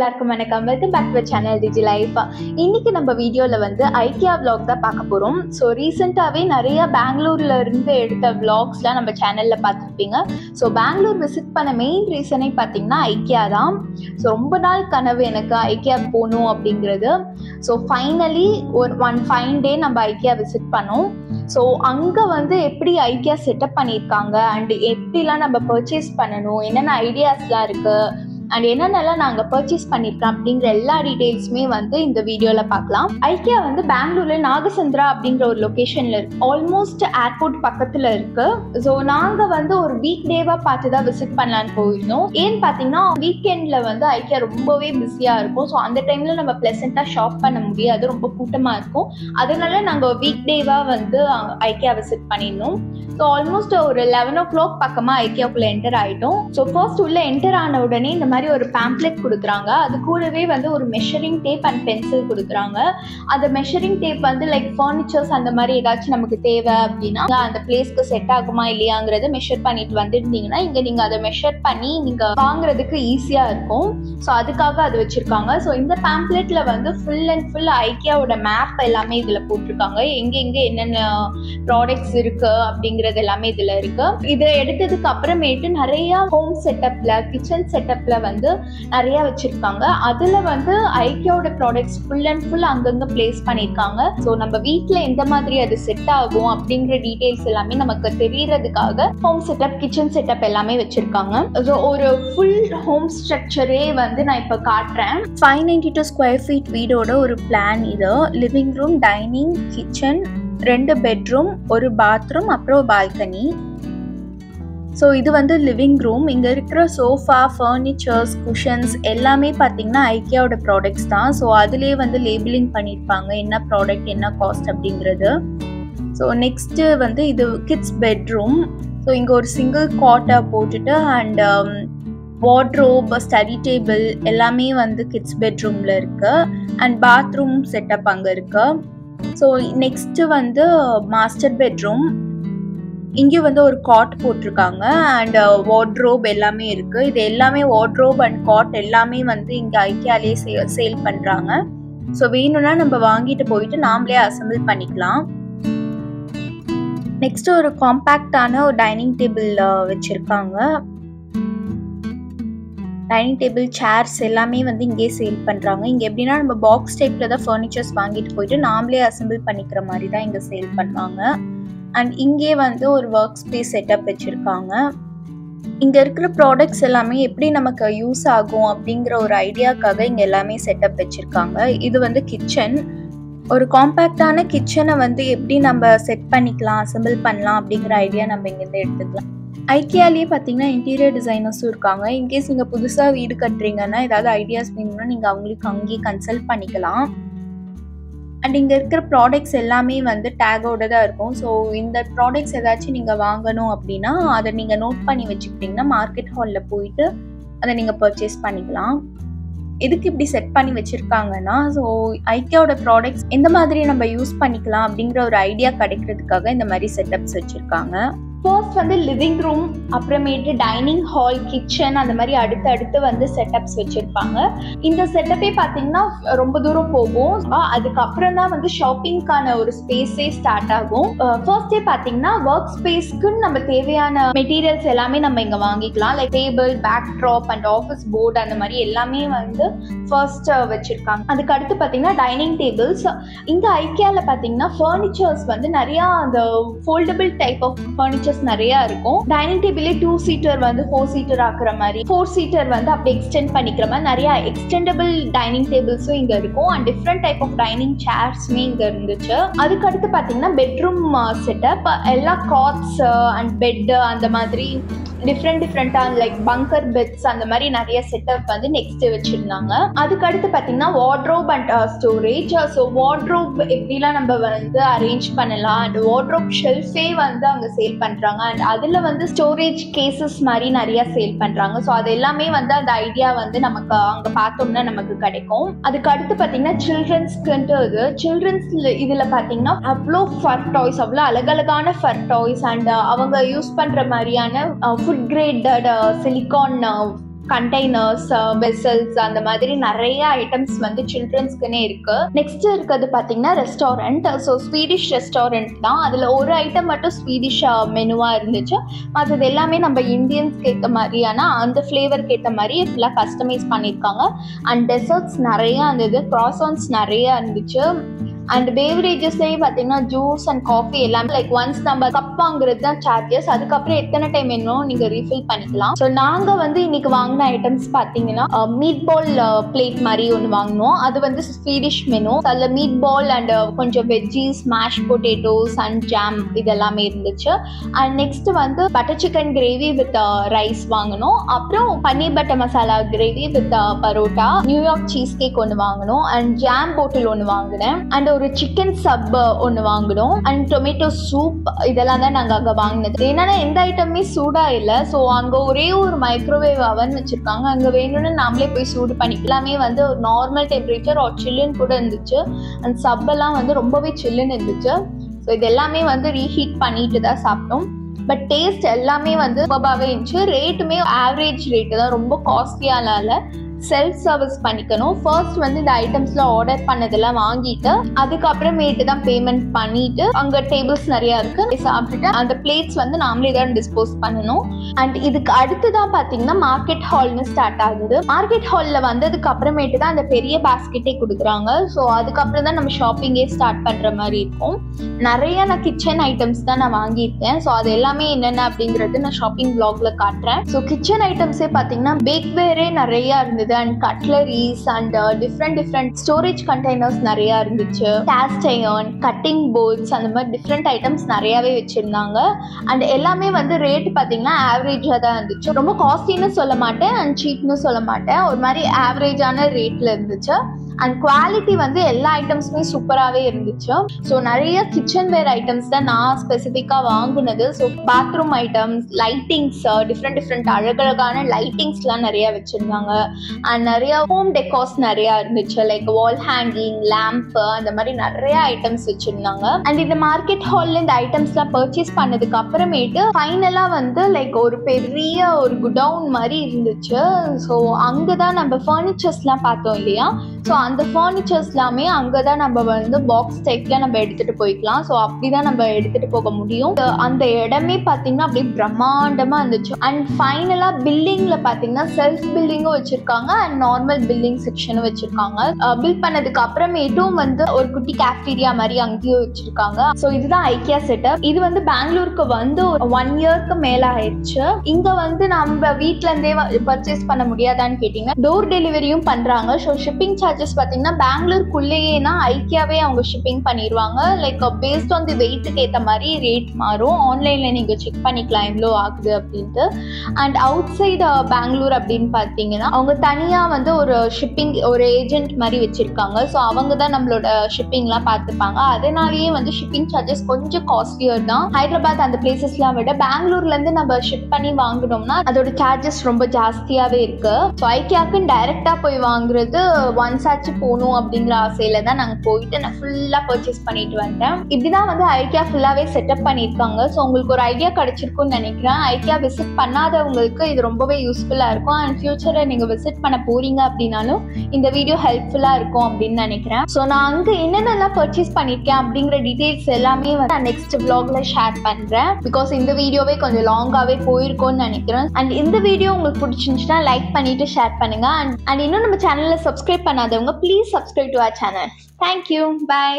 Welcome back to the channel DigiLife. Today நம்ம வீடியோல வந்து IKEA vlog தான் பார்க்க போறோம். So recently நிறைய பெங்களூர்ல இருந்து எடுத்த vlogsலாம் நம்ம சேனல்ல பார்த்திருப்பீங்க. So பெங்களூர் visit பண்ண main reason பாத்தீங்கன்னா IKEA தான். So ரொம்ப நாள் கனவு எனக்கு IKEA போணும் அப்படிங்கிறது. So finally one fine day நம்ம IKEA visit பண்ணோம். So அங்க வந்து எப்படி IKEA setup பண்ணிருக்காங்க and எப்படிலாம் நம்ம purchase பண்ணனும், என்னென்ன ஐடியாஸ்லாம் இருக்கு and என்னென்னலாம் நாங்க பர்ச்சேஸ் பண்ணிருக்கோம் அப்படிங்கிற எல்லா டீடைல்ஸுமே வந்து இந்த வீடியோல பார்க்கலாம். IKEA வந்து பெங்களூர்ல நாகசந்திரா அப்படிங்கிற ஒரு லொகேஷன்ல இருக்கு. ஆல்மோஸ்ட் ஏர்போர்ட் பக்கத்துல இருக்கு. ஸோ நாங்க வந்து ஒரு வீக் டேவா பார்த்துதான் விசிட் பண்ணலான்னு போயிருந்தோம். ஏன்னு பாத்தீங்கன்னா வீக்கெண்ட்ல வந்து IKEA ரொம்பவே பிஸியா இருக்கும். ஸோ அந்த டைம்ல நம்ம பிளசண்டா ஷாப் பண்ண முடியாது, ரொம்ப கூட்டமா இருக்கும். அதனால நாங்க வீக் டேவா வந்து IKEA விசிட் பண்ணிருந்தோம். ஸோ ஆல்மோஸ்ட் ஒரு 11 o'clock பக்கமா IKEAக்குள்ள என்டர் ஆயிட்டோம். ஸோ ஃபர்ஸ்ட் உள்ள என்டர் ஆன உடனே இந்த ஒரு பேம்ப்ளெட் கொடுக்குறாங்க. அது கூடவே வந்து ஒரு மெஷரிங் டேப் அண்ட் பென்சில் கொடுக்குறாங்க. அந்த மெஷரிங் டேப் வந்து லைக் ஃபர்னிச்சர்ஸ் அந்த மாதிரி ஏதாச்சும் நமக்கு தேவை அப்படின்னா அந்த பிளேஸ்க்கு செட் ஆகுமா இல்லையாங்கிறத மெஷர் பண்ணிட்டு வந்துருந்தீங்கன்னா இங்க நீங்க அதை மெஷர் பண்ணி நீங்க வாங்குறதுக்கு ஈஸியா இருக்கும். ஸோ அதுக்காக அது வச்சிருக்காங்க. ஸோ இந்த பேம்ப்ளெட்ல வந்து ஃபுல் அண்ட் ஃபுல் IKEAவோட மேப் எல்லாமே இதுல போட்டிருக்காங்க. எங்க என்னென்ன ப்ராடக்ட்ஸ் இருக்கு அப்படிங்கறது எல்லாமே இதுல இருக்கு. இதை எடுத்ததுக்கு அப்புறமேட்டு நிறைய ஹோம் செட்டப்ல கிச்சன் செட்டப்ல வந்து நிறைய வச்சிருக்காங்க. அதுல வந்து IKEAவோட ப்ராடக்ட்ஸ் ஃபுல் அண்ட் ஃபுல் அங்கங்க பிளேஸ் பண்ணிருக்காங்க. ஸோ நம்ம வீட்டுல எந்த மாதிரி அது செட் ஆகும் அப்படிங்கிற டீடைல்ஸ் எல்லாமே நமக்கு தெரியறதுக்காக ஹோம் செட்டப் கிச்சன் செட்டப் எல்லாமே வச்சிருக்காங்க. ஸோ ஒரு ஃபுல் ஹோம் ஸ்ட்ரக்சரே வந்து நான் இப்ப காட்டுறேன். 592 square feet வீடோட ஒரு பிளான் இது. Living room, dining, kitchen, 2 bedroom, ஒரு பாத்ரூம், அப்புறம் பால்கனி. ஸோ இது வந்து லிவிங் ரூம். இங்கே இருக்கிற சோஃபா, ஃபர்னிச்சர்ஸ், குஷன்ஸ் எல்லாமே பார்த்தீங்கன்னா IKEAவோட ப்ராடக்ட்ஸ் தான். ஸோ அதுலேயே வந்து லேபிளிங் பண்ணியிருப்பாங்க என்ன ப்ராடக்ட் என்ன காஸ்ட் அப்படிங்கிறது. ஸோ நெக்ஸ்ட்டு வந்து இது கிட்ஸ் பெட்ரூம். ஸோ இங்கே ஒரு சிங்கிள் காட்டை போட்டுட்டு அண்ட் வார்ட்ரோப், ஸ்டடி டேபிள் எல்லாமே வந்து கிட்ஸ் பெட்ரூமில் இருக்கு. அண்ட் பாத்ரூம் செட்டப் அங்கே இருக்கு. ஸோ நெக்ஸ்ட்டு வந்து மாஸ்டர் பெட்ரூம். இங்கே வந்து ஒரு காட் போட்டிருக்காங்க அண்ட் வார்ட்ரோப் எல்லாமே இருக்குது. இது எல்லாமே வார்ட்ரோப் அண்ட் காட் எல்லாமே வந்து இங்கே IKEAலே சேல் பண்ணுறாங்க. ஸோ வேணும்னா நம்ம வாங்கிட்டு போயிட்டு நாமளே அசம்பிள் பண்ணிக்கலாம். நெக்ஸ்ட் ஒரு காம்பேக்டான ஒரு டைனிங் டேபிள் வச்சுருக்காங்க. டைனிங் டேபிள், சேர்ஸ் எல்லாமே வந்து இங்கே சேல் பண்ணுறாங்க. இங்கே எப்படின்னா நம்ம பாக்ஸ் டைப்பில் தான் ஃபர்னிச்சர்ஸ் வாங்கிட்டு போயிட்டு நாமளே அசம்பிள் பண்ணிக்கிற மாதிரி தான் இங்கே சேல் பண்ணுவாங்க. அண்ட் இங்கே வந்து ஒரு ஒர்க் ஸ்பேஸ் செட்டப் வச்சுருக்காங்க. இங்கே இருக்கிற ப்ராடக்ட்ஸ் எல்லாமே எப்படி நமக்கு யூஸ் ஆகும் அப்படிங்கிற ஒரு ஐடியாக்காக இங்கே எல்லாமே செட்டப் வச்சுருக்காங்க. இது வந்து கிச்சன். ஒரு காம்பேக்டான கிச்சனை வந்து எப்படி நம்ம செட் பண்ணிக்கலாம், அசம்பிள் பண்ணலாம் அப்படிங்கிற ஐடியா நம்ம இங்கேருந்து எடுத்துக்கலாம். IKEAலேயே பார்த்தீங்கன்னா இன்டீரியர் டிசைனர்ஸும் இருக்காங்க. இன்கேஸ் நீங்கள் புதுசாக வீடு கட்டுறீங்கன்னா ஏதாவது ஐடியாஸ் வேணும்னா நீங்கள் அவங்களுக்கு அங்கேயே கன்சல்ட் பண்ணிக்கலாம். அண்ட் இங்கே இருக்கிற ப்ராடக்ட்ஸ் எல்லாமே வந்து டேகோட தான் இருக்கும். ஸோ இந்த ப்ராடக்ட்ஸ் ஏதாச்சும் நீங்கள் வாங்கணும் அப்படின்னா அதை நீங்கள் நோட் பண்ணி வச்சுக்கிட்டிங்கன்னா மார்க்கெட் ஹாலில் போயிட்டு அதை நீங்கள் பர்ச்சேஸ் பண்ணிக்கலாம். எதுக்கு இப்படி செட் பண்ணி வச்சுருக்காங்கன்னா ஸோ IKEAவோட ப்ராடக்ட்ஸ் எந்த மாதிரி நம்ம யூஸ் பண்ணிக்கலாம் அப்படிங்கிற ஒரு ஐடியா கிடைக்கிறதுக்காக இந்த மாதிரி செட்டப்ஸ் வச்சுருக்காங்க. ஃபர்ஸ்ட் வந்து லிவிங் ரூம், அப்புறமேட்டு டைனிங் ஹால், கிச்சன் அந்த மாதிரி அடுத்தடுத்து வந்து செட்டப்ஸ் வச்சுருப்பாங்க. இந்த செட்டப்பே பார்த்தீங்கன்னா ரொம்ப தூரம் போகும். அதுக்கப்புறம் தான் வந்து ஷாப்பிங்க்கான ஒரு ஸ்பேஸே ஸ்டார்ட் ஆகும். ஃபர்ஸ்டே பார்த்தீங்கன்னா ஒர்க் ஸ்பேஸ்க்குன்னு நம்ம தேவையான மெட்டீரியல்ஸ் எல்லாமே நம்ம இங்கே வாங்கிக்கலாம். Like table, backdrop and office board அந்த மாதிரி எல்லாமே வந்து ஃபர்ஸ்ட் வச்சுருக்காங்க. அதுக்கடுத்து பார்த்தீங்கன்னா டைனிங் டேபிள்ஸ். இந்த IKEAவில் பார்த்தீங்கன்னா ஃபர்னிச்சர்ஸ் வந்து நிறையா அந்த ஃபோல்டபிள் டைப் ஆஃப் ஃபர்னிச்சர் நிறைய இருக்கும். டைனிங் டேபிளே 2 சீட்டர் வந்து 4 சீட்டர் ஆக்குற மாதிரி, 4 சீட்டர் வந்து அப்படி எக்ஸ்டெண்ட் பண்ணிக்கிற மாதிரி நிறைய எக்ஸ்டெண்டபிள் டைனிங் டேபிள்ஸும் இங்க இருக்கும். And different type of dining சேர்ஸ்மே இங்க இருந்துச்சு. அதுக்கடுத்து பாத்தீங்கன்னா பெட்ரூம் செட்டப். எல்லா காட்ஸ் அண்ட் பெட் அந்த மாதிரி டிஃப்ரெண்டாக லைக் பங்கர் பெட்ஸ் அந்த மாதிரி நிறைய செட்டப் வந்து நெக்ஸ்ட் வச்சிருந்தாங்க. அதுக்கடுத்து பார்த்தீங்கன்னா wardrobe and storage. So wardrobe எப்படிலாம் நம்ம வந்து அரேஞ்ச் பண்ணலாம் அண்ட் வார்ட்ரோப் ஷெல்ஃபே வந்து அவங்க சேல் பண்ணுறாங்க. அண்ட் அதில் வந்து ஸ்டோரேஜ் கேசஸ் மாதிரி நிறையா சேல் பண்ணுறாங்க. ஸோ அது எல்லாமே வந்து அந்த ஐடியா வந்து நமக்கு அங்கே பார்த்தோம்னா நமக்கு கிடைக்கும். அதுக்கடுத்து பார்த்தீங்கன்னா சில்ட்ரன்ஸ்க்குன்ட்டு இது சில்ட்ரன்ஸ். இதில் பார்த்தீங்கன்னா அவ்வளோ ஃபர் டாய்ஸ், அவ்வளோ அழகழகான ஃபர் டாய்ஸ் அண்ட் அவங்க யூஸ் பண்ணுற மாதிரியான food grade silicone containers, vessels, and the மாதிரி நிறைய items வந்து children's குனே இருக்கு. Next இருக்குது பாத்தீங்கன்னா restaurant. So Swedish restaurant தான். அதுல ஒரு item மட்டும் Swedish மெனுவா இருந்துச்சு. மற்றது எல்லாமே நம்ம Indians கேட்ட மாதிரியான அந்த flavor கேட்ட மாதிரி ஃபுல்லா customize பண்ணிருக்காங்க. And desserts நிறைய இருந்தது. Croissants நிறைய இருந்துச்சு. And beverages say juice and coffee like once நம்ம கப் வாங்குறது தான் சார்ஜஸ், அதுக்கப்புறம் எத்தனை டைம் வேணும் நீங்க ரீஃபில் பண்ணிக்கலாம். ஸோ நாங்கள் வந்து இன்னைக்கு வாங்கின ஐட்டம்ஸ் பார்த்தீங்கன்னா மீட் பால் பிளேட் மாதிரி ஒன்று வாங்கினோம். அது வந்து ஸ்வீடிஷ் மெனு. அதில் மீட் பால் அண்ட் கொஞ்சம் veggies, mash potatoes and jam இதெல்லாமே இருந்துச்சு. அண்ட் நெக்ஸ்ட் வந்து butter chicken gravy with rice வாங்கினோம். அப்புறம் paneer butter masala gravy with parotta, New York cheesecake ஒன்று வாங்கினோம், அண்ட் ஜாம் போட்டில் ஒன்று வாங்கினேன், அண்ட் ஒரு சிக்கன் சப் ஒன்று வாங்கினோம், அண்ட் டொமேட்டோ சூப். இதெல்லாம் தான் நாங்கள் அங்கே வாங்கினது. என்னன்னா எந்த ஐட்டமே சூடாக இல்லை. ஸோ அங்கே ஒரே ஒரு மைக்ரோவேவ் அவன் வச்சுருக்காங்க, அங்கே வேணும்னு நாமளே போய் சூடு பண்ணிக்கலாமே. வந்து ஒரு நார்மல் டெம்பரேச்சர் ஒரு சில்லுன்னு கூட இருந்துச்சு. அந்த சப்பெல்லாம் வந்து ரொம்பவே சில்லுன்னு இருந்துச்சு. ஸோ இது எல்லாமே வந்து ரீஹீட் பண்ணிட்டு தான் சாப்பிட்டோம். பட் டேஸ்ட் எல்லாமே வந்து சூப்பராகவே இருந்துச்சு. ரேட்டுமே ஆவரேஜ் ரேட்டு தான், ரொம்ப காஸ்ட்லியாக இல்லை. செல்ஃப் சர்வீஸ் பண்ணிக்கணும். ஃபர்ஸ்ட் வந்து இந்த ஐட்டம்ஸ்லாம் ஆர்டர் பண்ணதெல்லாம் வாங்கிட்டு அதுக்கப்புறமேட்டு தான் பேமெண்ட் பண்ணிட்டு, அங்கே டேபிள்ஸ் நிறையா இருக்கு, சாப்பிட்டுட்டு அந்த பிளேட்ஸ் வந்து நாமளே தான் டிஸ்போஸ் பண்ணணும். அண்ட் இதுக்கு அடுத்துதான் பார்த்தீங்கன்னா மார்க்கெட் ஹால்னு ஸ்டார்ட் ஆகுது. மார்க்கெட் ஹாலில் வந்ததுக்கு அப்புறமேட்டு தான் அந்த பெரிய பேஸ்கெட்டே கொடுக்குறாங்க. ஸோ அதுக்கப்புறம் தான் நம்ம ஷாப்பிங்கே ஸ்டார்ட் பண்ணுற மாதிரி இருக்கும். நிறைய நான் கிச்சன் ஐட்டம்ஸ் தான் நான் வாங்கியிருக்கேன். ஸோ அது எல்லாமே என்னென்ன அப்படிங்கிறது நான் ஷாப்பிங் பிளாக்ல காட்டுறேன். ஸோ கிச்சன் ஐட்டம்ஸே பார்த்தீங்கன்னா பேக்வேரே நிறையா இருந்தது, and cutleries and different storage containers நிறையா இருந்துச்சு, cast iron, cutting boards அந்த மாதிரி different items நிறையாவே வச்சிருந்தாங்க. அண்ட் எல்லாமே வந்து ரேட் பார்த்தீங்கன்னா ஆவரேஜாக தான் இருந்துச்சு. ரொம்ப காஸ்ட்லின்னு சொல்ல மாட்டேன் அண்ட் சீப்னு சொல்ல மாட்டேன், ஒரு மாதிரி ஆவரேஜான ரேட்டில் இருந்துச்சு. அண்ட் குவாலிட்டி வந்து எல்லா ஐட்டம்ஸுமே சூப்பராகவே இருந்துச்சு. ஸோ நிறைய கிச்சன்வேர் ஐட்டம்ஸ் தான் நான் ஸ்பெசிஃபிக்காக வாங்கினது. So bathroom items, lightings, different அழகழகான லைட்டிங்ஸ்லாம் நிறையா வச்சுருந்தாங்க. அண்ட் நிறையா ஹோம் டெக்கார்ஸ் நிறையா இருந்துச்சு, லைக் வால் ஹேங்கிங், லேம்ப்பு, அந்த மாதிரி நிறையா ஐட்டம்ஸ் வச்சுருந்தாங்க. அண்ட் இந்த மார்க்கெட் ஹாலில் இந்த ஐட்டம்ஸ்லாம் பர்ச்சேஸ் பண்ணதுக்கு அப்புறமேட்டு ஃபைனலாக வந்து லைக் ஒரு பெரிய ஒரு குடவுன் மாதிரி இருந்துச்சு. ஸோ அங்கே தான் நம்ம ஃபர்னிச்சர்ஸ்லாம் பார்த்தோம் இல்லையா, ஸோ அந்த ஃபர்னிச்சர்ஸ் எல்லாமே அங்கே தான் நம்ம வந்து பாக்ஸ் டைப்பில் நம்ம எடுத்துகிட்டு போய்க்கலாம். ஸோ அப்படி தான் நம்ம எடுத்துகிட்டு போக முடியும். அந்த இடமே பார்த்திங்கன்னா அப்படியே பிரம்மாண்டமாக இருந்துச்சு. அண்ட் ஃபைனலாக பில்டிங்கில் பார்த்திங்கன்னா செல்ஃப் பில்டிங்கும் வச்சுருக்காங்க அண்ட் நார்மல் பில்டிங் செக்ஷனும் வச்சுருக்காங்க. பில்ட் பண்ணதுக்கு அப்புறமேட்டும் வந்து ஒரு குட்டி கேஃப்டீரியா மாதிரி அங்கேயும் வச்சுருக்காங்க. ஸோ இதுதான் ஐக்கியா செட்டப். இது வந்து பெங்களூருக்கு வந்து ஒரு 1 yearக்கு மேலே ஆயிடுச்சு. இங்கே வந்து நம்ம வீட்டிலேருந்தே பர்ச்சேஸ் பண்ண முடியாதான்னு கேட்டிங்கன்னா டோர் டெலிவரியும் பண்ணுறாங்க. ஸோ ஷிப்பிங் சார்ஜஸ் பாத்தீங்கன்னா பெங்களூருக்குள்ளேயேனா ஐக்கியாவே அவங்க ஷிப்பிங் பண்ணிடுவாங்க. லைக் பேஸ்ட் ஆன் தி வெயிட்டுக்கு ஏற்ற மாதிரி ரேட் மாறும். ஆன்லைன்ல நீங்க செக் பண்ணிக்கலாம் எவ்வளோ ஆகுது அப்படின்ட்டு. அண்ட் அவுட் சைடு பெங்களூர் அப்படின்னு பார்த்தீங்கன்னா அவங்க தனியா வந்து ஒரு ஷிப்பிங் ஒரு ஏஜென்ட் மாதிரி வச்சிருக்காங்க. ஸோ அவங்க தான் நம்மளோட ஷிப்பிங்லாம் பார்த்துப்பாங்க. அதனாலேயே வந்து ஷிப்பிங் சார்ஜஸ் கொஞ்சம் காஸ்ட்லியர் தான். ஹைதராபாத் அந்த பிளேசஸ்லாம் விட பெங்களூர்ல இருந்து நம்ம ஷிப் பண்ணி வாங்கினோம்னா அதோட சார்ஜஸ் ரொம்ப ஜாஸ்தியாவே இருக்கு. ஸோ ஐக்கியாவுக்கு டைரக்டா போய் வாங்குறது ஒன்ஸ் போகணும் அப்படிங்கிற ஆசையில தான் நாங்கள் போயிட்டு நான் ஃபுல்லாக பர்ச்சேஸ் பண்ணிட்டு வந்தேன். இப்படிதான் வந்து ஐக்கியா ஃபுல்லாகவே செட்டப் பண்ணியிருக்காங்க. ஸோ உங்களுக்கு ஒரு ஐடியா கிடைச்சிருக்கும்னு நினைக்கிறேன். ஐக்கியா விசிட் பண்ணாதவங்களுக்கு இது ரொம்பவே யூஸ்ஃபுல்லாக இருக்கும். அண்ட் ஃபியூச்சரை நீங்கள் விசிட் பண்ண போறீங்க அப்படின்னாலும் இந்த வீடியோ ஹெல்ப்ஃபுல்லாக இருக்கும் அப்படின்னு நினைக்கிறேன். ஸோ நான் அங்கே என்னென்னலாம் பர்ச்சேஸ் பண்ணியிருக்கேன் அப்படிங்கிற டீட்டெயில்ஸ் எல்லாமே வந்து நான் நெக்ஸ்ட் வ்ளாக்ல ஷேர் பண்ணுறேன். பிகாஸ் இந்த வீடியோவே கொஞ்சம் லாங்காகவே போயிருக்கோன்னு நினைக்கிறேன். அண்ட் இந்த வீடியோ உங்களுக்கு பிடிச்சிருந்துச்சுன்னா லைக் பண்ணிட்டு ஷேர் பண்ணுங்க. அண்ட் இன்னும் நம்ம சேனலில் சப்ஸ்கிரைப் பண்ணாதவங்க please subscribe to our channel. Thank you. Bye.